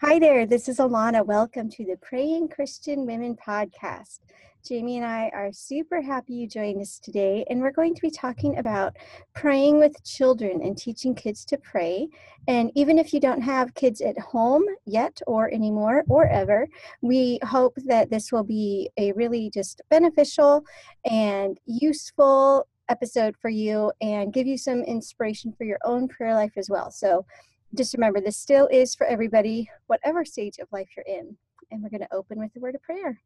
Hi there, this is Alana. Welcome to the Praying Christian Women podcast. Jamie and I are super happy you joined us today, and we're going to be talking about praying with children and teaching kids to pray. And even if you don't have kids at home yet or anymore or ever, we hope that this will be a really just beneficial and useful episode for you and give you some inspiration for your own prayer life as well. So just remember, this still is for everybody, whatever stage of life you're in. And we're going to open with the word of prayer.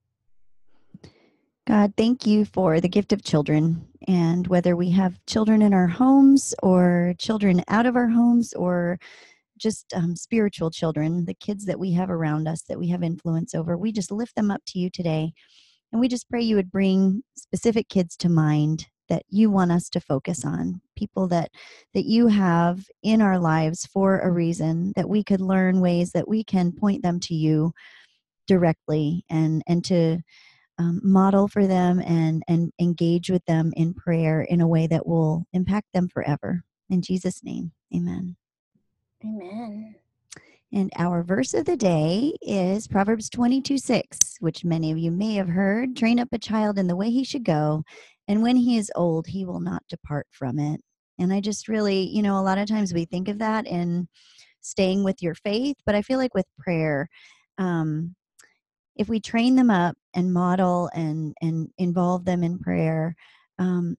God, thank you for the gift of children. And whether we have children in our homes or children out of our homes or just spiritual children, the kids that we have around us that we have influence over, we just lift them up to you today. And we just pray you would bring specific kids to mind that you want us to focus on, people that you have in our lives for a reason, that we could learn ways that we can point them to you directly and to model for them and engage with them in prayer in a way that will impact them forever. In Jesus' name, amen. Amen. And our verse of the day is Proverbs 22:6, which many of you may have heard. Train up a child in the way he should go, and when he is old, he will not depart from it. And I just really, a lot of times we think of that in staying with your faith, but I feel like with prayer, if we train them up and model and involve them in prayer,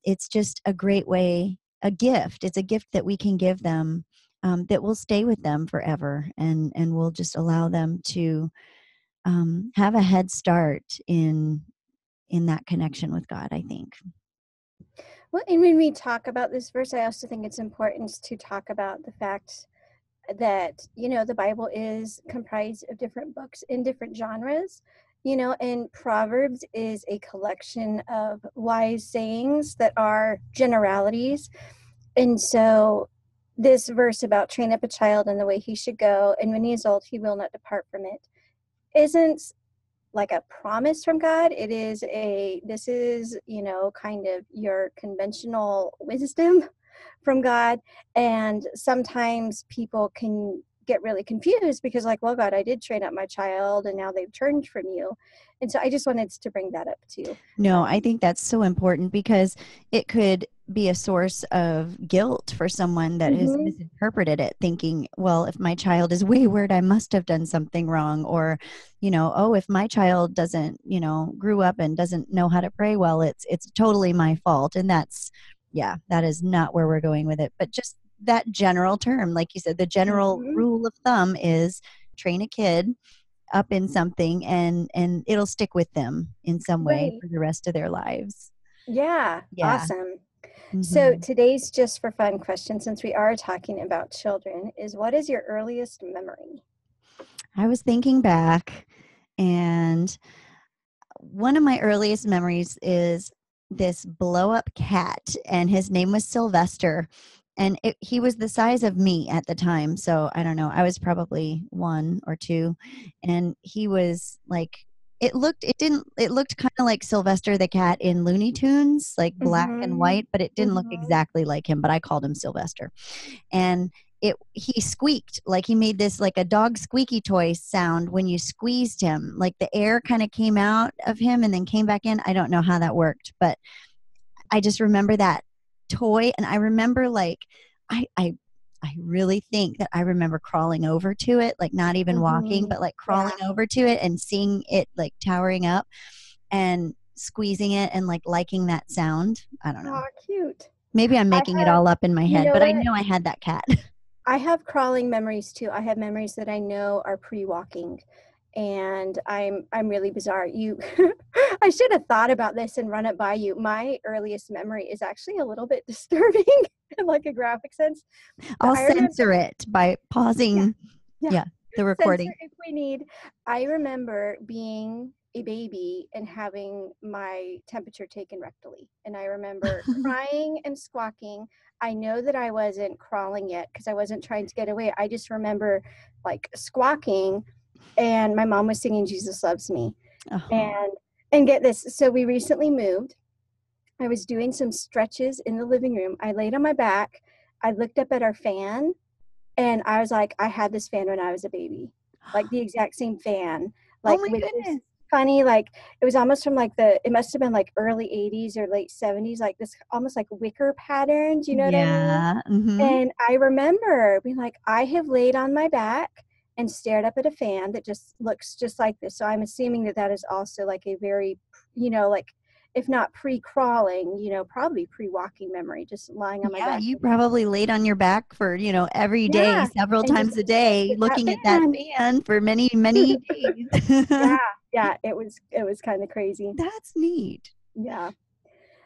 it's just a great way, a gift. It's a gift that we can give them that will stay with them forever and will just allow them to have a head start in that connection with God, I think. Well, and when we talk about this verse, I also think it's important to talk about the fact that, the Bible is comprised of different books in different genres, and Proverbs is a collection of wise sayings that are generalities. And so this verse about train up a child in the way he should go, and when he is old, he will not depart from it, isn't like a promise from God. It is kind of your conventional wisdom from God. And sometimes people can get really confused because God, I did train up my child and now they've turned from you. And so I just wanted to bring that up too. No, I think that's so important because it could be a source of guilt for someone that has misinterpreted it, thinking, well, if my child is wayward, I must have done something wrong. Or, if my child doesn't, grew up and doesn't know how to pray well, it's totally my fault. And that is not where we're going with it. But just that general term, like you said, the general rule of thumb is train a kid up in something and it'll stick with them in some way for the rest of their lives. Yeah. Awesome. Mm-hmm. So today's just for fun question, since we are talking about children, is what is your earliest memory? I was thinking back, and one of my earliest memories is this blow-up cat, and his name was Sylvester, and he was the size of me at the time, so I don't know, I was probably 1 or 2, and he was like, it looked kind of like Sylvester the cat in Looney Tunes, like black and white, but it didn't look exactly like him, but I called him Sylvester. And he squeaked, like he made this like a dog squeaky toy sound when you squeezed him, like the air kind of came out of him and then came back in. I don't know how that worked, but I just remember that toy. And I remember I really think that I remember crawling over to it, like not even walking, but like crawling over to it and seeing it like towering up and squeezing it and like liking that sound. I don't know. Oh, cute. Maybe I'm making it all up in my head, but I know I had that cat. I have crawling memories too. I have memories that I know are pre-walking, and I'm really bizarre. I should have thought about this and run it by you. My earliest memory is actually a little bit disturbing in like a graphic sense. I'll censor it by pausing the recording. Censor if we need. I remember being a baby and having my temperature taken rectally. And I remember crying and squawking. I know that I wasn't crawling yet because I wasn't trying to get away. I just remember like squawking, and my mom was singing Jesus Loves Me. And get this, so we recently moved. I was doing some stretches in the living room. I laid on my back. I looked up at our fan, and I was like, I had this fan when I was a baby. like the exact same fan. Like, oh my goodness. Funny, like it was almost from like it must have been like early 80s or late 70s, like this almost like wicker patterns, you know what I mean? Mm-hmm. And I remember being like, I have laid on my back and stared up at a fan that just looks just like this. So I'm assuming that that is also like a very, you know, like if not pre-crawling, you know, probably pre-walking memory, just lying on my back. Yeah, you probably laid on your back for, you know, every day, several times a day, looking at that fan for many, many days. Yeah, it was kind of crazy. That's neat. Yeah.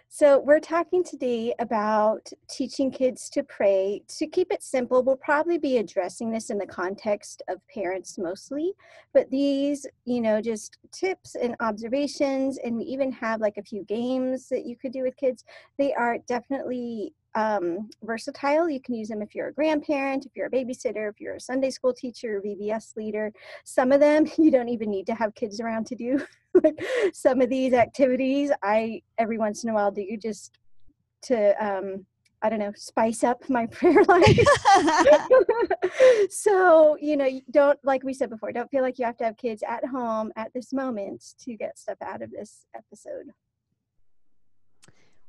So we're talking today about teaching kids to pray. To keep it simple, we'll probably be addressing this in the context of parents mostly, but these, you know, just tips and observations, and we even have like a few games that you could do with kids. They are definitely versatile. You can use them if you're a grandparent, if you're a babysitter, if you're a Sunday school teacher, VBS leader. Some of them you don't even need to have kids around to do. Some of these activities I every once in a while do just to I don't know, spice up my prayer life. So, you know, you don't, like we said before, don't feel like you have to have kids at home at this moment to get stuff out of this episode.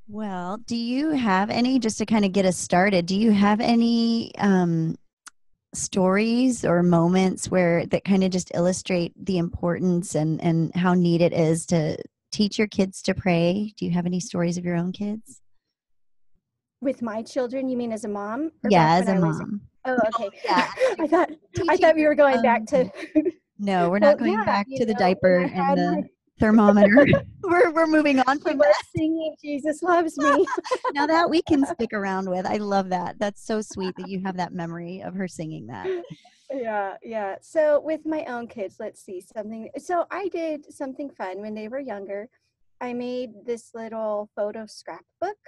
Well, do you have any, just to kind of get us started, do you have any stories or moments where that kind of just illustrate the importance and how neat it is to teach your kids to pray? Do you have any stories of your own kids? With my children, you mean as a mom? Yeah, as a mom. Oh, okay. Yeah. I thought we were going back to... No, we're not going back to the diaper and the... thermometer. We're moving on from that. Singing Jesus Loves Me. Now that we can stick around with. I love that. That's so sweet that you have that memory of her singing that. Yeah. So with my own kids, let's see something. So I did something fun when they were younger. I made this little photo scrapbook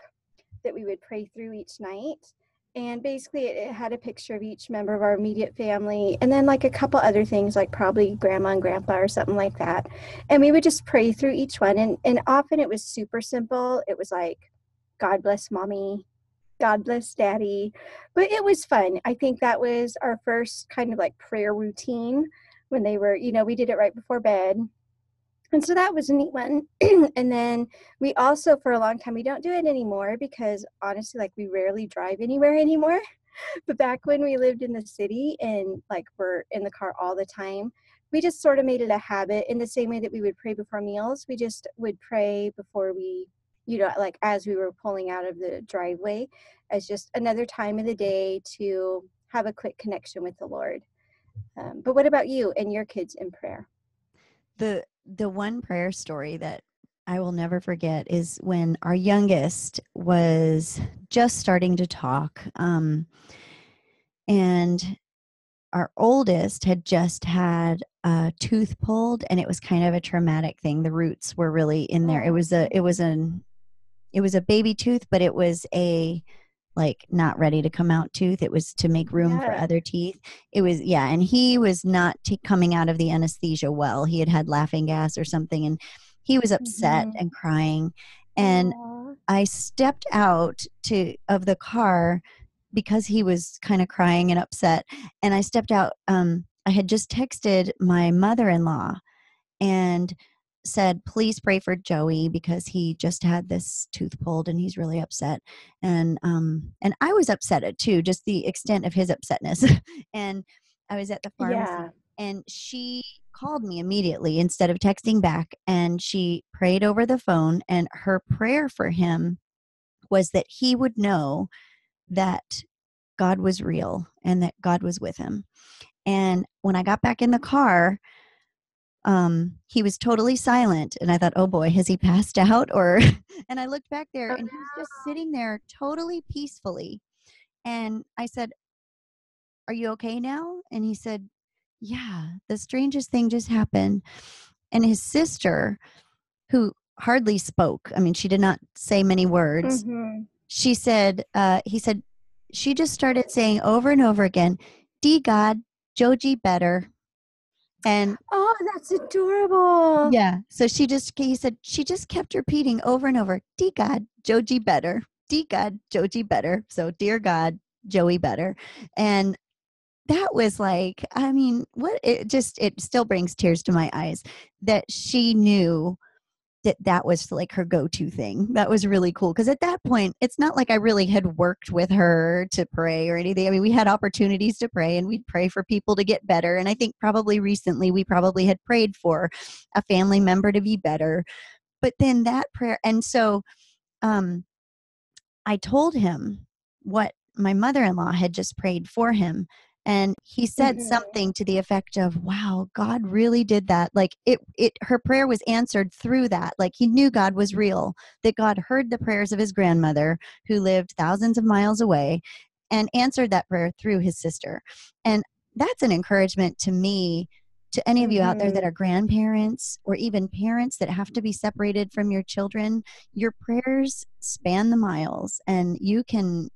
that we would pray through each night. And basically it had a picture of each member of our immediate family and then like a couple other things like probably grandma and grandpa or something like that. And we would just pray through each one. And often it was super simple. It was like, God bless mommy, God bless daddy. But it was fun. I think that was our first kind of like prayer routine when they were, you know, we did it right before bed. And so that was a neat one. And then we also, for a long time, we don't do it anymore because honestly, like we rarely drive anywhere anymore. But back when we lived in the city and like we're in the car all the time, we just sort of made it a habit in the same way that we would pray before meals. We just would pray before we, you know, like as we were pulling out of the driveway, as just another time of the day to have a quick connection with the Lord. But what about you and your kids in prayer? The one prayer story that I will never forget is when our youngest was just starting to talk, and our oldest had just had a tooth pulled, and it was kind of a traumatic thing. The roots were really in there. It was a baby tooth, but it was a like not ready to come out tooth. It was to make room for other teeth. It was, and he was not coming out of the anesthesia well. He had laughing gas or something, and he was upset and crying. And I stepped out of the car because he was kind of crying and upset. And I stepped out. I had just texted my mother-in-law and said, please pray for Joey because he just had this tooth pulled and he's really upset. And I was upset at too, just the extent of his upsetness. And I was at the pharmacy and she called me immediately instead of texting back. And she prayed over the phone, and her prayer for him was that he would know that God was real and that God was with him. And when I got back in the car, he was totally silent, and I thought, oh boy, has he passed out? Or, and I looked back there, and he was just sitting there totally peacefully. And I said, are you okay now? And he said, yeah, the strangest thing just happened. And his sister, who hardly spoke, I mean, she did not say many words. Mm-hmm. She said, she just started saying over and over again, D God, Joji better. And oh, that's adorable. Yeah. So he said she just kept repeating over and over, D God, Joji better. D God, Joji better. So dear God, Joey better. And that was like, I mean, what, it still brings tears to my eyes that she knew that that was like her go-to thing. That was really cool. Cause at that point, it's not like I really had worked with her to pray or anything. I mean, we had opportunities to pray and we'd pray for people to get better. And I think probably recently we probably had prayed for a family member to be better, but then that prayer. And so, I told him what my mother-in-law had just prayed for him. And he said something to the effect of, wow, God really did that. Like her prayer was answered through that. Like he knew God was real, that God heard the prayers of his grandmother who lived thousands of miles away and answered that prayer through his sister. And that's an encouragement to me, to any of you out there that are grandparents or even parents that have to be separated from your children. Your prayers span the miles, and you can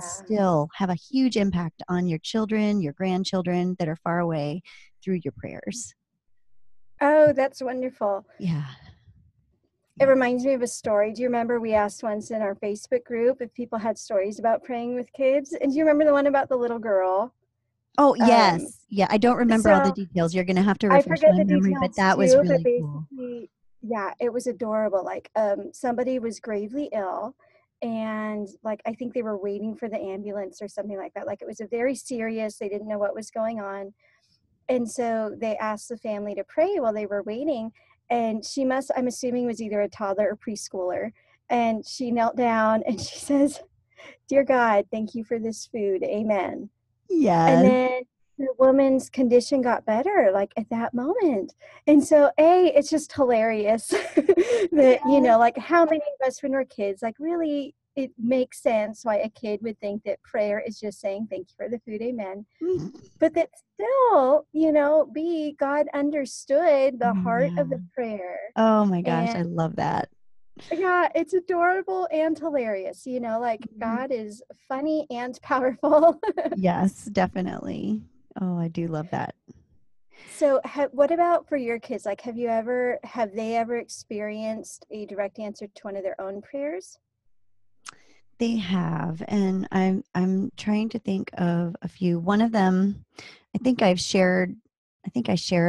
still have a huge impact on your children, your grandchildren that are far away through your prayers. Oh, that's wonderful. Yeah. It reminds me of a story. Do you remember we asked once in our Facebook group if people had stories about praying with kids? And do you remember the one about the little girl? Oh, yes. Yeah. I don't remember all the details. You're going to have to refresh my memory, but that was really cool. Yeah. It was adorable. Like, somebody was gravely ill and like, I think they were waiting for the ambulance or something like that. Like it was a very serious, they didn't know what was going on. And so they asked the family to pray while they were waiting. And she must, I'm assuming, was either a toddler or preschooler. And she knelt down and she says, "Dear God, thank you for this food. Amen." Yeah. And then the woman's condition got better, like at that moment. And so, it's just hilarious that, you know, like how many of us when we're kids, like really it makes sense why a kid would think that prayer is just saying, "Thank you for the food. Amen." Mm-hmm. But that still, you know, God understood the heart of the prayer. Oh my gosh. I love that. Yeah, it's adorable and hilarious, you know, like God is funny and powerful. Yes, definitely. Oh, I do love that. So what about for your kids? Like, have they ever experienced a direct answer to one of their own prayers? They have. And I'm trying to think of a few. One of them, I think I shared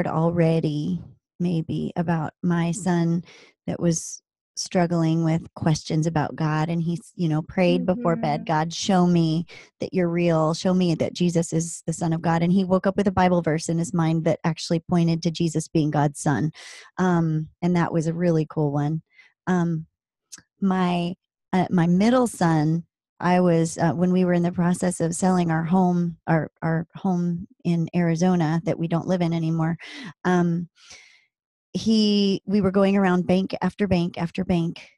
already maybe about my son that was struggling with questions about God. And he's, you know, prayed before bed, "God, show me that you're real. Show me that Jesus is the Son of God." And he woke up with a Bible verse in his mind that actually pointed to Jesus being God's son. And that was a really cool one. My middle son, I was, when we were in the process of selling our home, our home in Arizona that we don't live in anymore, we were going around bank after bank after bank,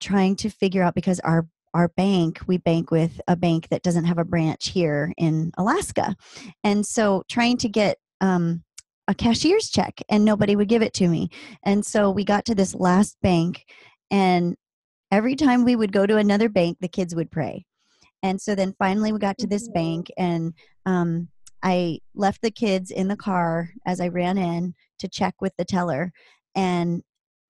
trying to figure out, because our bank, we bank with a bank that doesn't have a branch here in Alaska. And so trying to get, a cashier's check, and nobody would give it to me. And so we got to this last bank, and every time we would go to another bank, the kids would pray. And so then finally we got to this bank, and, I left the kids in the car as I ran in to check with the teller, and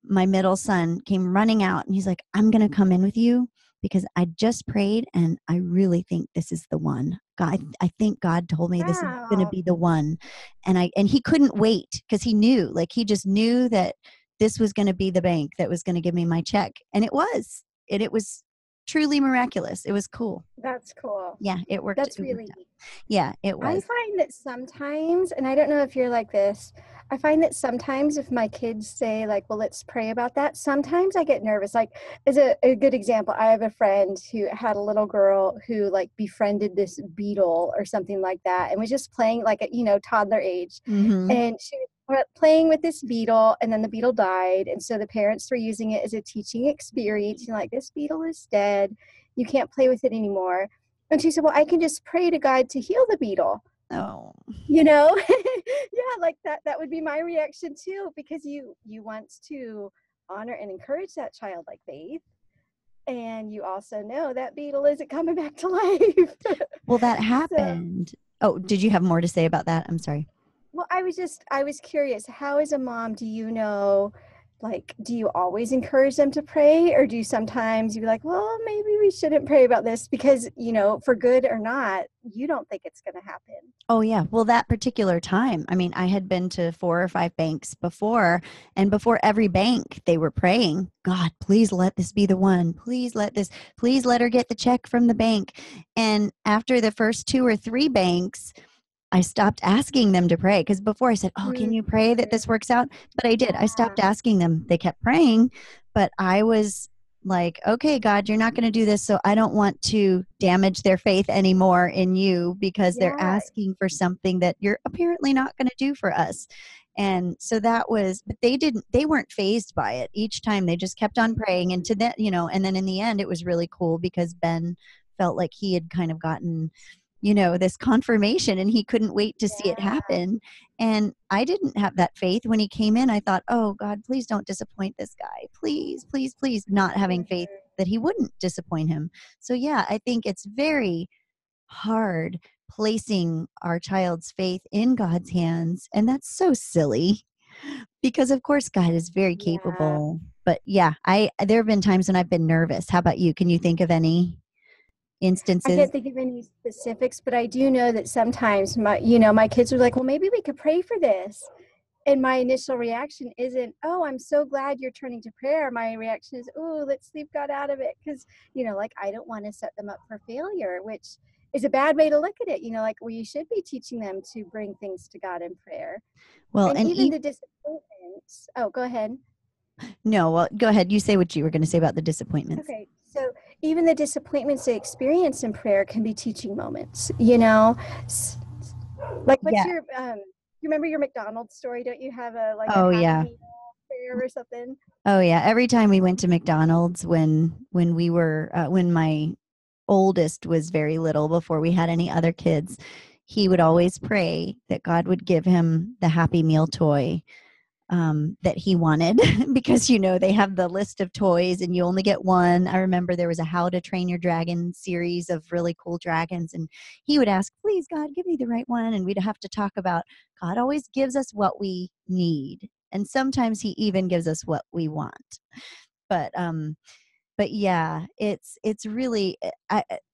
my middle son came running out and he's like, "I'm going to come in with you because I just prayed and I really think this is the one. God, I think God told me this is going to be the one." And he couldn't wait, because he knew, like he just knew that this was going to be the bank that was going to give me my check. And it was truly miraculous. It was cool. That's cool. Yeah, it worked. That's really neat. Yeah, it was. I find that sometimes, and I don't know if you're like this, I find that sometimes if my kids say like, "Well, let's pray about that," sometimes I get nervous. Like as a good example, I have a friend who had a little girl who like befriended this beetle or something like that, and was just playing like at, you know, toddler age, and she was playing with this beetle, and then the beetle died, and so the parents were using it as a teaching experience. You know, like, "This beetle is dead. You can't play with it anymore." And she said, "Well, I can just pray to God to heal the beetle." Oh, you know, yeah, like that would be my reaction too, because you want to honor and encourage that child, like faith. And you also know that beetle isn't coming back to life. Well, that happened. Oh, did you have more to say about that? I'm sorry. Well, I was curious, how as a mom do you know like, do you always encourage them to pray, or do you sometimes you be like, well, maybe we shouldn't pray about this because, you know, for good or not, you don't think it's going to happen? Oh, yeah. Well, that particular time, I mean, I had been to 4 or 5 banks before, and before every bank, they were praying, God, please let this be the one. Please let her get the check from the bank. And after the first 2 or 3 banks, I stopped asking them to pray, because before I said, oh, can you pray that this works out? But I did. I stopped asking them. They kept praying, but I was like, okay, God, you're not going to do this, so I don't want to damage their faith anymore in you, because they're asking for something that you're apparently not going to do for us. And so that was, but they weren't fazed by it. Each time they just kept on praying, and to that, you know, and then in the end it was really cool because Ben felt like he had kind of gotten, you know, this confirmation, and he couldn't wait to see it happen. And I didn't have that faith when he came in. I thought, oh God, please don't disappoint this guy. Please, not having faith that he wouldn't disappoint him. So yeah, I think it's very hard placing our child's faith in God's hands. And that's so silly, because of course God is very capable. But yeah, there have been times when I've been nervous. How about you? Can you think of any instances? I can't think of any specifics, but I do know that sometimes my kids are like, well, maybe we could pray for this. And my initial reaction isn't, oh, I'm so glad you're turning to prayer. My reaction is, oh, let's leave God out of it. Cause I don't want to set them up for failure, which is a bad way to look at it. You should be teaching them to bring things to God in prayer. Well, and even the disappointments. Oh, go ahead. No, well, go ahead. You say what you were going to say about the disappointments. Okay. So even the disappointments they experience in prayer can be teaching moments, like what's your, you remember your McDonald's story? Don't you have a, like, oh, a prayer or something? Oh yeah. Every time we went to McDonald's when we were, when my oldest was very little, before we had any other kids, he would always pray that God would give him the Happy Meal toy that he wanted, because, they have the list of toys and you only get one. I remember there was a How to Train Your Dragon series of really cool dragons. And he would ask, please, God, give me the right one. And we'd have to talk about God always gives us what we need. And sometimes he even gives us what we want. But yeah, it's really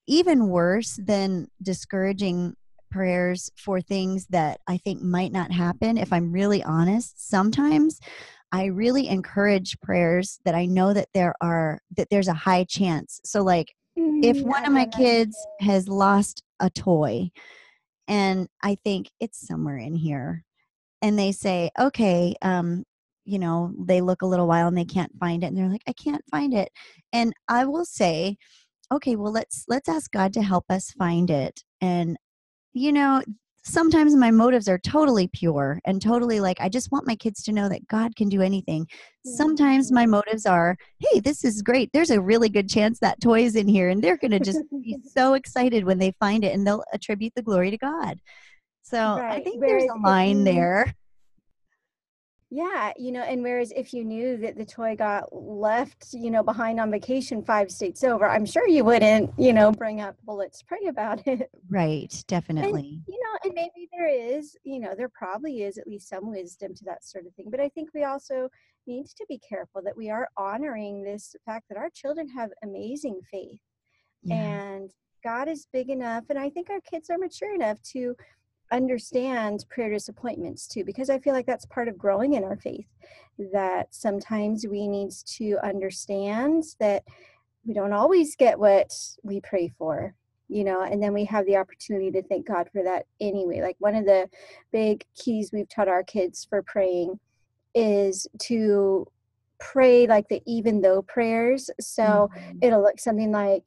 even worse than discouraging prayers for things that I think might not happen. If I'm really honest, sometimes I really encourage prayers that I know that there's a high chance. So like if one of my kids has lost a toy and I think it's somewhere in here, and they say, okay, they look a little while and they can't find it. And they're like, I can't find it. And I will say, okay, well, let's ask God to help us find it. And sometimes my motives are totally pure and totally like, I just want my kids to know that God can do anything. Sometimes my motives are, hey, this is great. There's a really good chance that toy is in here, and they're going to just be so excited when they find it, and they'll attribute the glory to God. So right. I think there's a line there. Yeah. And whereas if you knew that the toy got left, behind on vacation 5 states over, I'm sure you wouldn't, bring up, well, let's pray about it. Right. Definitely. And, and maybe there is, there probably is at least some wisdom to that sort of thing. But I think we also need to be careful that we are honoring this fact that our children have amazing faith, and God is big enough. And I think our kids are mature enough to understand prayer disappointments too, because I feel like that's part of growing in our faith, that sometimes we need to understand that we don't always get what we pray for, and then we have the opportunity to thank God for that anyway. Like one of the big keys we've taught our kids for praying is to pray like the even though prayers. So it'll look something like,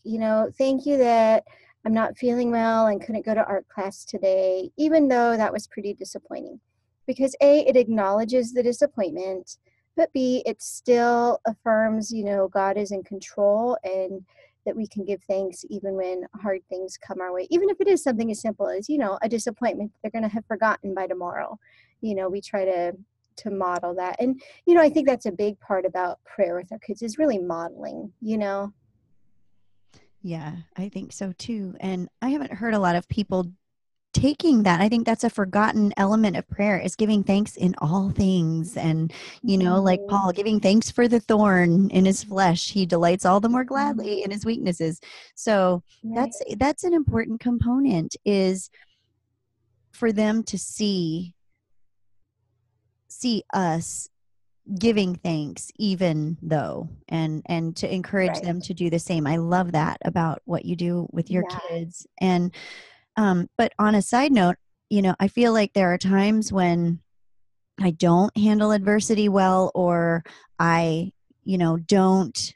thank you that I'm not feeling well and couldn't go to art class today, even though that was pretty disappointing. Because A, it acknowledges the disappointment, but B, it still affirms, God is in control and that we can give thanks even when hard things come our way. Even if it is something as simple as, a disappointment they're going to have forgotten by tomorrow. We try to model that. And, I think that's a big part about prayer with our kids is really modeling, Yeah, I think so too. And I haven't heard a lot of people taking that. I think that's a forgotten element of prayer, is giving thanks in all things. And, you know, like Paul, giving thanks for the thorn in his flesh, he delights all the more gladly in his weaknesses. So that's an important component, is for them to see us giving thanks even though, and to encourage them to do the same. I love that about what you do with your kids. And but on a side note, you know, I feel like there are times when I don't handle adversity well, or I, you know, don't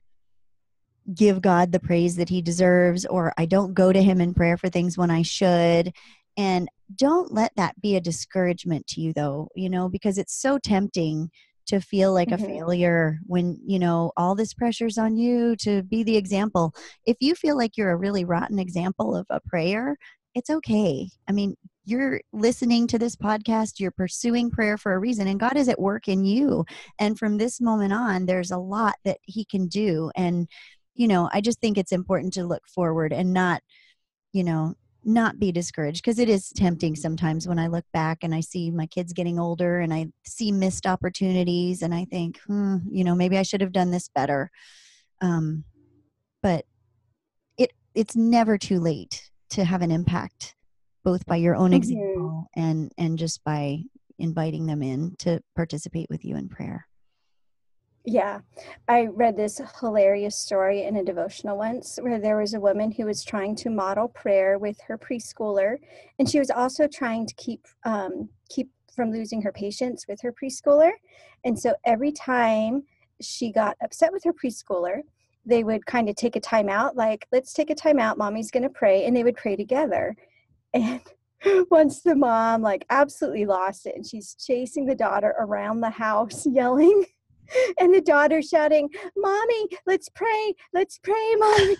give God the praise that he deserves, or I don't go to him in prayer for things when I should. And don't let that be a discouragement to you, though, you know, because it's so tempting to feel like a failure when, you know, all this pressure's on you to be the example. If you feel like you're a really rotten example of a prayer, it's okay. I mean, you're listening to this podcast, you're pursuing prayer for a reason, and God is at work in you. And from this moment on, there's a lot that he can do. And, you know, I just think it's important to look forward and not, you know, not be discouraged, because it is tempting sometimes when I look back and I see my kids getting older and I see missed opportunities and I think, you know, maybe I should have done this better. But it's never too late to have an impact, both by your own example and just by inviting them in to participate with you in prayer. Yeah. I read this hilarious story in a devotional once where there was a woman who was trying to model prayer with her preschooler. And she was also trying to keep from losing her patience with her preschooler. And so every time she got upset with her preschooler, they would kind of take a time out, like, let's take a time out. Mommy's going to pray. And they would pray together. And once the mom like absolutely lost it, and she's chasing the daughter around the house yelling. And the daughter shouting, "Mommy, let's pray, Mommy."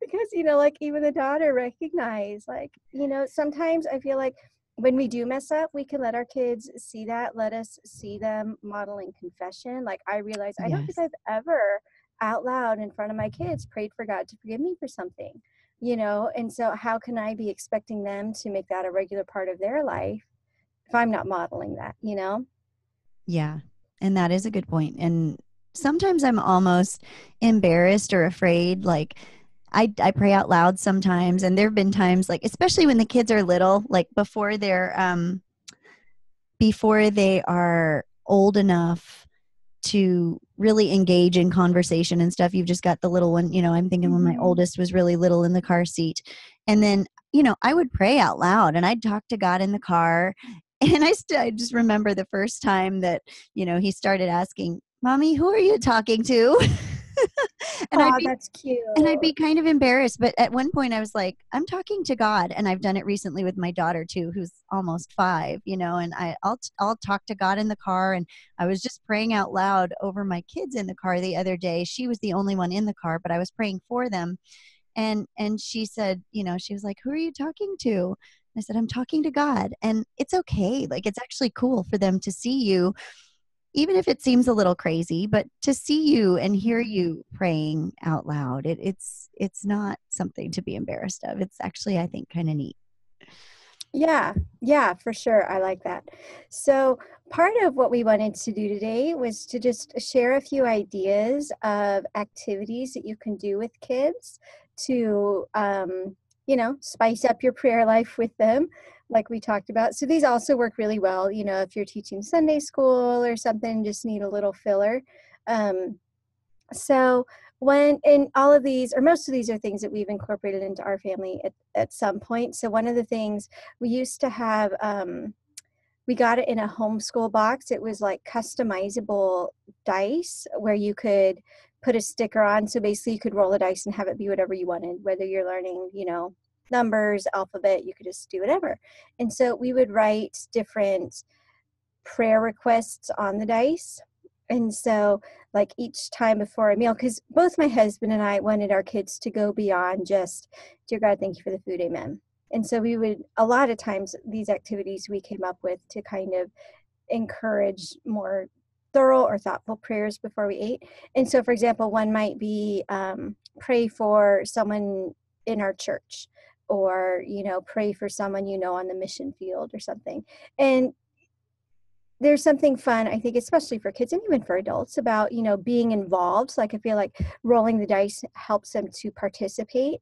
Because, you know, like even the daughter recognized, like, you know, sometimes I feel like when we do mess up, we can let our kids see that. Let us see them modeling confession. Like I realized, I don't think I've ever out loud in front of my kids prayed for God to forgive me for something, you know. And so how can I be expecting them to make that a regular part of their life if I'm not modeling that, you know? Yeah. And that is a good point. And sometimes I'm almost embarrassed or afraid. Like I pray out loud sometimes. And there've been times, like, especially when the kids are little, like before they are old enough to really engage in conversation and stuff. You've just got the little one, you know, I'm thinking when my oldest was really little in the car seat, and then, you know, I would pray out loud and I'd talk to God in the car. And I just remember the first time that, you know, he started asking, "Mommy, who are you talking to?" And that's cute. And I'd be kind of embarrassed. But at one point I was like, I'm talking to God. And I've done it recently with my daughter too, who's almost 5, you know, and I'll talk to God in the car. And I was just praying out loud over my kids in the car the other day. She was the only one in the car, but I was praying for them. And she said, you know, she was like, "Who are you talking to?" I said, "I'm talking to God." And it's okay. Like, it's actually cool for them to see you, even if it seems a little crazy, but to see you and hear you praying out loud, it's not something to be embarrassed of. It's actually, I think, kind of neat. Yeah, for sure. I like that. So part of what we wanted to do today was to just share a few ideas of activities that you can do with kids to, you know, spice up your prayer life with them, like we talked about. So these also work really well, you know, if you're teaching Sunday school or something, just need a little filler. So when, and all of these, or most of these, are things that we've incorporated into our family at some point. So one of the things we used to have, we got it in a homeschool box. It was like customizable dice where you could put a sticker on. So basically you could roll the dice and have it be whatever you wanted, whether you're learning, you know, numbers, alphabet, you could just do whatever. And so we would write different prayer requests on the dice. And so like each time before a meal, because both my husband and I wanted our kids to go beyond just, "Dear God, thank you for the food. Amen." And so we would, a lot of times these activities we came up with to kind of encourage more thorough or thoughtful prayers before we ate. And so, for example, one might be pray for someone in our church. or, you know, pray for someone, you know, on the mission field or something. And there's something fun, I think, especially for kids and even for adults, about, you know, being involved. So, like, I feel like rolling the dice helps them to participate.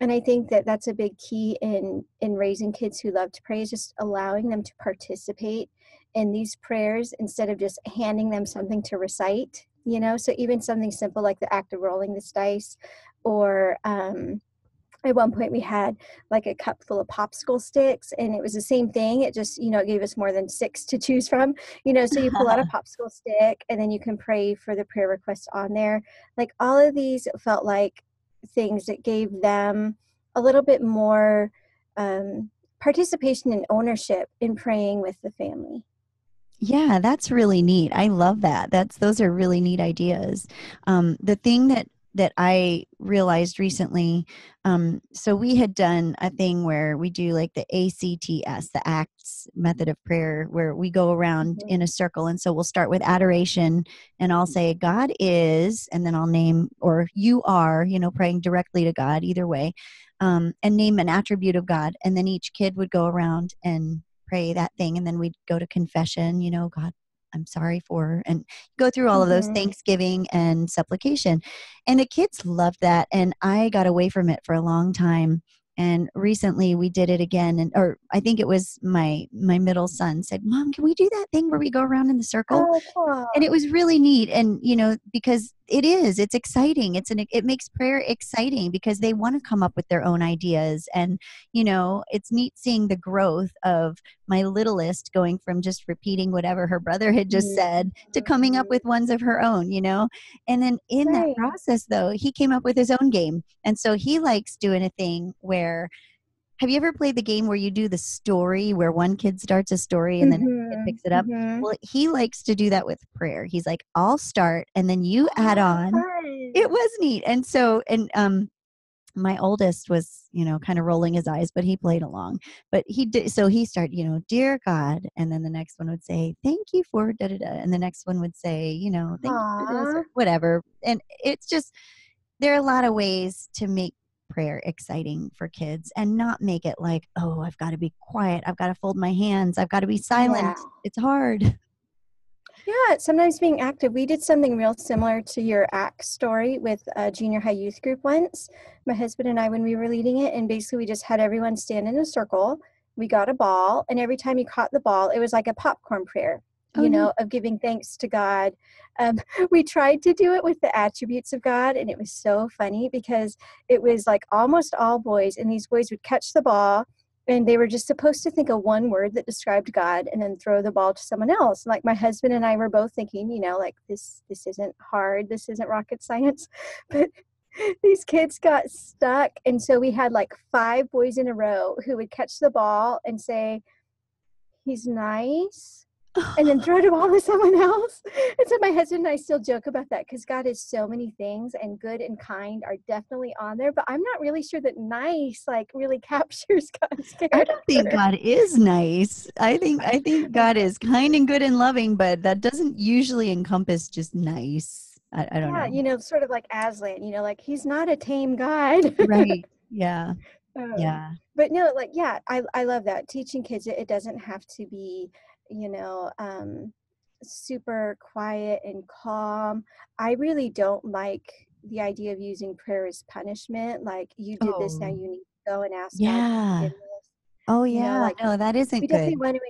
And I think that that's a big key in raising kids who love to pray, is just allowing them to participate in these prayers instead of just handing them something to recite, you know. So even something simple like the act of rolling this dice, or at one point we had like a cup full of popsicle sticks, and it was the same thing. It just, you know, it gave us more than 6 to choose from, you know, so you pull out a popsicle stick and then you can pray for the prayer request on there. Like, all of these felt like things that gave them a little bit more participation and ownership in praying with the family. Yeah, that's really neat. I love that. Those are really neat ideas. The thing that I realized recently, so we had done a thing where we do like the ACTS, the ACTS method of prayer, where we go around in a circle. And so we'll start with adoration, and I'll say, God is, and then I'll name, or you are, you know, praying directly to God, either way, and name an attribute of God. And then each kid would go around and pray that thing. And then we'd go to confession, you know, God, I'm sorry for, and go through all of those, thanksgiving and supplication. And the kids loved that. And I got away from it for a long time. And recently we did it again. And, or I think it was my middle son said, Mom, can we do that thing where we go around in the circle? Oh, cool. And it was really neat. And, you know, because it's exciting. It makes prayer exciting because they want to come up with their own ideas. And, you know, it's neat seeing the growth of my littlest going from just repeating whatever her brother had just said to coming up with ones of her own, you know. And then in that process, though, he came up with his own game. And so he likes doing a thing where, have you ever played the game where you do the story, where one kid starts a story and then it picks it up? Well, he likes to do that with prayer. He's like, I'll start and then you add on. It was neat. And so, my oldest was, you know, kind of rolling his eyes, but he played along. But he did, so he started, you know, dear God, and then the next one would say, thank you for da da da, and the next one would say, you know, thank you for this, or whatever. And it's just, there are a lot of ways to make prayer exciting for kids and not make it like, oh, I've got to be quiet, I've got to fold my hands, I've got to be silent. Yeah. It's hard. Yeah, sometimes being active. We did something real similar to your ACT story with a junior high youth group once, my husband and I, when we were leading it. And basically we just had everyone stand in a circle. We got a ball, and every time you caught the ball, it was like a popcorn prayer, you know, of giving thanks to God. We tried to do it with the attributes of God, and it was so funny because it was like almost all boys, and these boys would catch the ball, and they were just supposed to think of one word that described God and then throw the ball to someone else. And like, my husband and I were both thinking, you know, like, this isn't hard, this isn't rocket science, but these kids got stuck. And so we had like 5 boys in a row who would catch the ball and say, he's nice, and then throw the ball to someone else. And so my husband and I still joke about that, because God is so many things, and good and kind are definitely on there. But I'm not really sure that nice, like, really captures God's character. I don't think God is nice. I think God is kind and good and loving, but that doesn't usually encompass just nice. I don't know. Yeah, you know, sort of like Aslan, you know, like, he's not a tame God. Right, yeah. Yeah. But no, like, yeah, I love that. Teaching kids, it doesn't have to be, you know, super quiet and calm. I really don't like the idea of using prayer as punishment. Like, you did this, now you need to go and ask God to forgive us. Oh, yeah. You know, like, no, that isn't we good. Want to,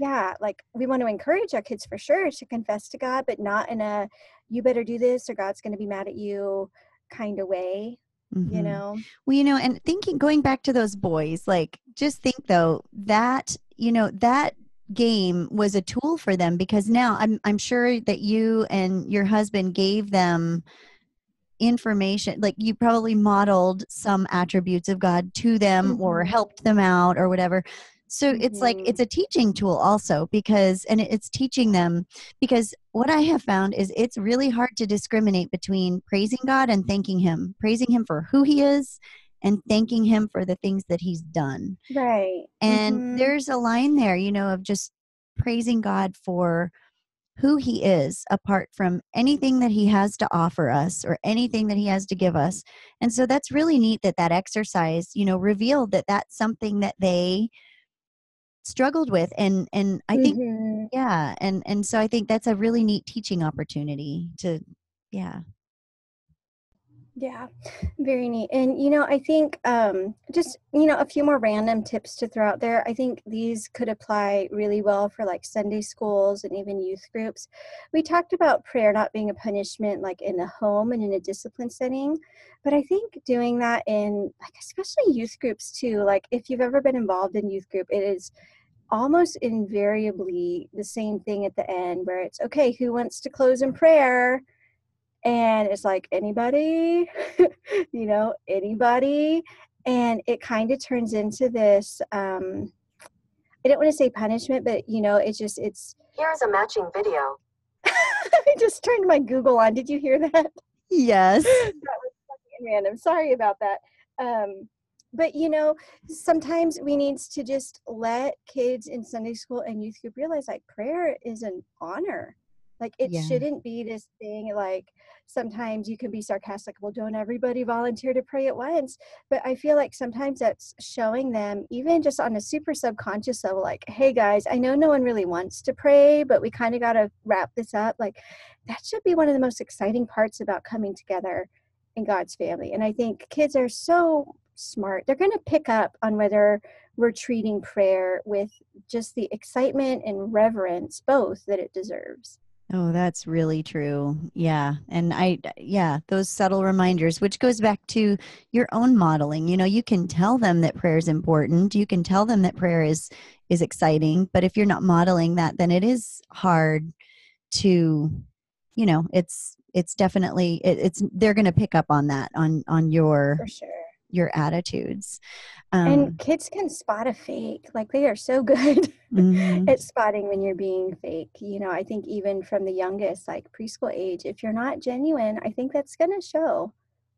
yeah. Like, we want to encourage our kids for sure to confess to God, but not in a, you better do this or God's going to be mad at you kind of way. You know? Well, you know, and going back to those boys, like, just think though that, you know, that game was a tool for them, because now I'm sure that you and your husband gave them information, like you probably modeled some attributes of God to them or helped them out or whatever. So it's like, it's a teaching tool also, because, and it's teaching them, because what I have found is it's really hard to discriminate between praising God and thanking him, for who he is and thanking him for the things that he's done. Right. And there's a line there, you know, of just praising God for who he is apart from anything that he has to offer us or anything that he has to give us. And so that's really neat that that exercise, you know, revealed that that's something that they struggled with. And I think, yeah. And so I think that's a really neat teaching opportunity to, yeah. Yeah, very neat. And, you know, I think just, you know, a few more random tips to throw out there. I think these could apply really well for like Sunday schools and even youth groups. We talked about prayer not being a punishment like in the home and in a discipline setting. But I think doing that in like especially youth groups too, like if you've ever been involved in youth group, it is almost invariably the same thing at the end where it's, okay, who wants to close in prayer? And it's like, anybody, you know, anybody. And it kind of turns into this, I don't want to say punishment, but, you know, it's just, it's. Here's a matching video. I just turned my Google on. Did you hear that? Yes. That was fucking random. Sorry about that. But, you know, sometimes we need to just let kids in Sunday school and youth group realize, like, prayer is an honor. Like, it shouldn't be this thing, like, sometimes you can be sarcastic, well, don't everybody volunteer to pray at once? But I feel like sometimes that's showing them, even just on a super subconscious level, like, hey, guys, I know no one really wants to pray, but we kind of got to wrap this up. Like, that should be one of the most exciting parts about coming together in God's family. And I think kids are so smart. They're going to pick up on whether we're treating prayer with just the excitement and reverence, both, that it deserves. Oh, that's really true. Yeah. And those subtle reminders, which goes back to your own modeling. You know, you can tell them that prayer is important. You can tell them that prayer is exciting, but if you're not modeling that, then it is hard to, you know, it's definitely, it's, they're going to pick up on that, on your, for sure, your attitudes. And kids can spot a fake. Like, they are so good at spotting when you're being fake. You know, I think even from the youngest, like preschool age, if you're not genuine, I think that's going to show.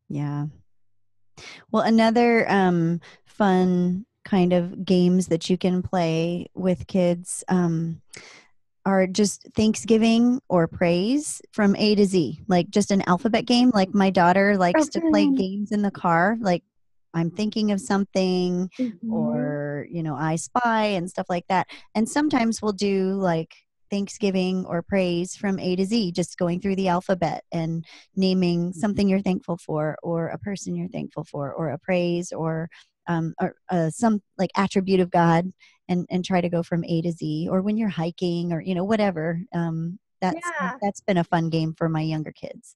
Yeah. Well, another fun kind of games that you can play with kids are just Thanksgiving or praise from A to Z, like just an alphabet game. Like, my daughter likes to play games in the car, like, I'm thinking of something or, you know, I spy and stuff like that. And sometimes we'll do like Thanksgiving or praise from A to Z, just going through the alphabet and naming something you're thankful for, or a person you're thankful for, or a praise, or some like attribute of God, and try to go from A to Z, or when you're hiking, or, you know, whatever. That's been a fun game for my younger kids.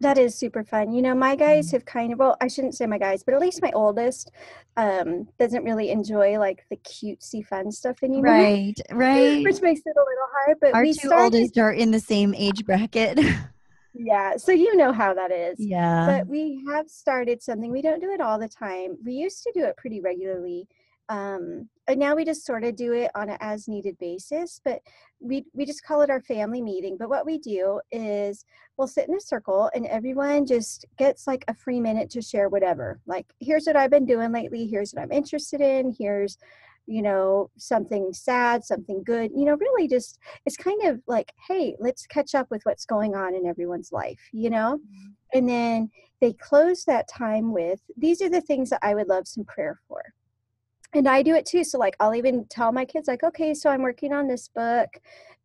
That is super fun. You know, my guys have kind of, well, I shouldn't say my guys, but at least my oldest doesn't really enjoy like the cutesy fun stuff anymore. Right. Which makes it a little hard. But our oldest are in the same age bracket. Yeah. So you know how that is. Yeah. But we have started something. We don't do it all the time. We used to do it pretty regularly. And now we just sort of do it on an as needed basis, but we just call it our family meeting. But what we do is we'll sit in a circle and everyone just gets like a free minute to share whatever, like, here's what I've been doing lately. Here's what I'm interested in. Here's, you know, something sad, something good, you know, really just, it's kind of like, hey, let's catch up with what's going on in everyone's life, you know? And then they close that time with, these are the things that I would love some prayer for. And I do it too. So like, I'll even tell my kids like, okay, so I'm working on this book,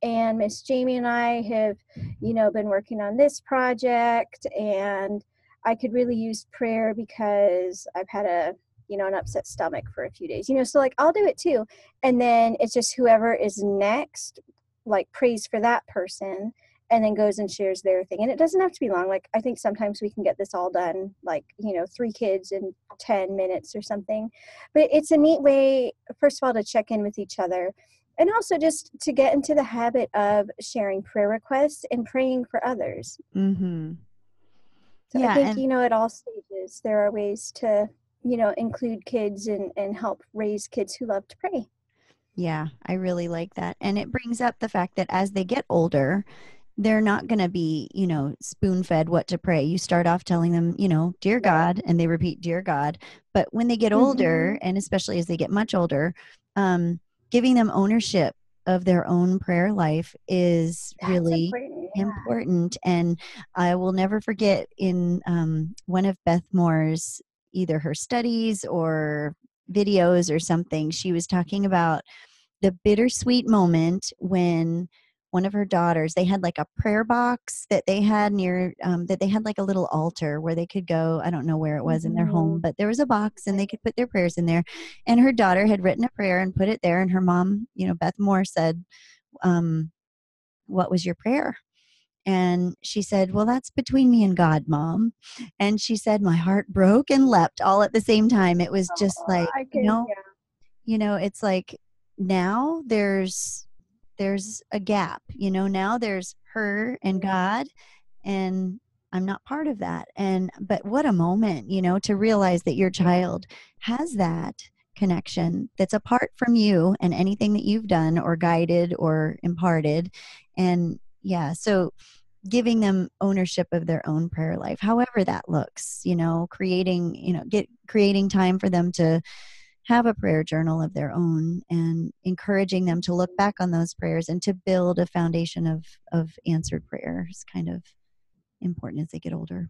and Miss Jamie and I have, you know, been working on this project, and I could really use prayer because I've had a, you know, an upset stomach for a few days, you know, so like, I'll do it too. And then it's just whoever is next, like, prays for that person, and then goes and shares their thing. And it doesn't have to be long. Like, I think sometimes we can get this all done, like, you know, 3 kids in 10 minutes or something. But it's a neat way, first of all, to check in with each other, and also just to get into the habit of sharing prayer requests and praying for others. So yeah, I think, you know, at all stages, there are ways to, you know, include kids and help raise kids who love to pray. Yeah, I really like that. And it brings up the fact that as they get older, they're not going to be, you know, spoon-fed what to pray. You start off telling them, you know, dear God, and they repeat dear God. But when they get older, and especially as they get much older, giving them ownership of their own prayer life is really important. And I will never forget in one of Beth Moore's, either her studies or videos or something, she was talking about the bittersweet moment when one of her daughters, they had like a prayer box that they had near, that they had like a little altar where they could go. I don't know where it was in their home, but there was a box and they could put their prayers in there. And her daughter had written a prayer and put it there. And her mom, you know, Beth Moore said, what was your prayer? And she said, well, that's between me and God, Mom. And she said, my heart broke and leapt all at the same time. It was just it's like now there's a gap, you know, now there's her and God, and I'm not part of that. But what a moment, you know, to realize that your child has that connection that's apart from you and anything that you've done or guided or imparted. And yeah, so giving them ownership of their own prayer life, however that looks, you know, creating time for them to have a prayer journal of their own and encouraging them to look back on those prayers and to build a foundation of answered prayer is kind of important as they get older.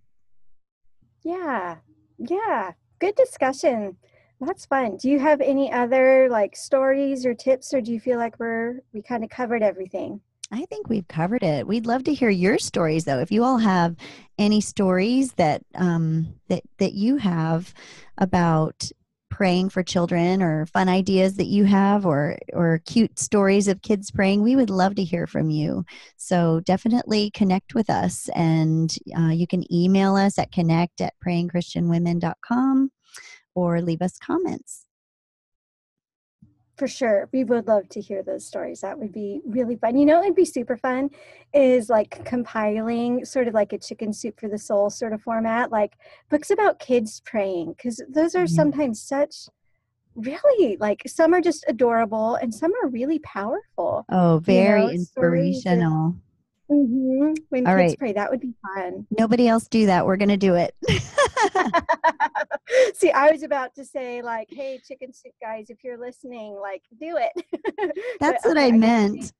Yeah. Yeah. Good discussion. That's fun. Do you have any other like stories or tips, or do you feel like we kind of covered everything? I think we've covered it. We'd love to hear your stories, though. If you all have any stories that that you have about praying for children, or fun ideas that you have, or cute stories of kids praying, we would love to hear from you. So definitely connect with us, and you can email us at connect@prayingchristianwomen.com or leave us comments. For sure. We would love to hear those stories. That would be really fun. You know, it'd be super fun is like compiling sort of like a Chicken Soup for the Soul sort of format, like books about kids praying, because those are sometimes such really like some are just adorable and some are really powerful. Oh, very inspirational. When All kids right. pray, that would be fun. Nobody else do that. We're going to do it. See, I was about to say like, hey, Chicken Soup guys, if you're listening, like do it. That's but, what I meant.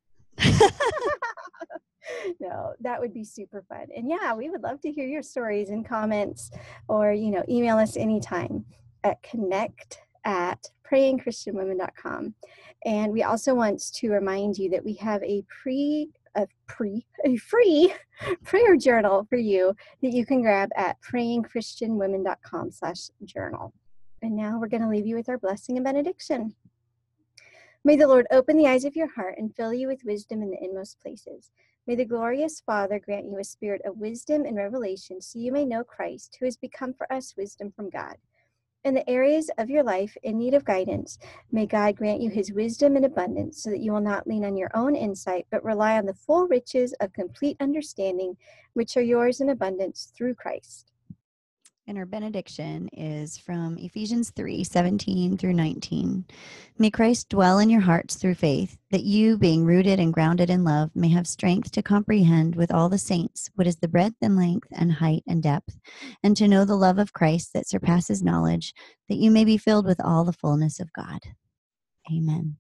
No, that would be super fun. And yeah, we would love to hear your stories and comments, or, you know, email us anytime at connect@prayingchristianwomen.com. And we also want to remind you that we have a free prayer journal for you that you can grab at prayingchristianwomen.com/journal. And now we're going to leave you with our blessing and benediction. May the Lord open the eyes of your heart and fill you with wisdom in the inmost places. May the glorious Father grant you a spirit of wisdom and revelation, so you may know Christ, who has become for us wisdom from God. In the areas of your life in need of guidance, may God grant you his wisdom in abundance, so that you will not lean on your own insight, but rely on the full riches of complete understanding, which are yours in abundance through Christ. And our benediction is from Ephesians 3:17-19. May Christ dwell in your hearts through faith, that you, being rooted and grounded in love, may have strength to comprehend with all the saints what is the breadth and length and height and depth, and to know the love of Christ that surpasses knowledge, that you may be filled with all the fullness of God. Amen.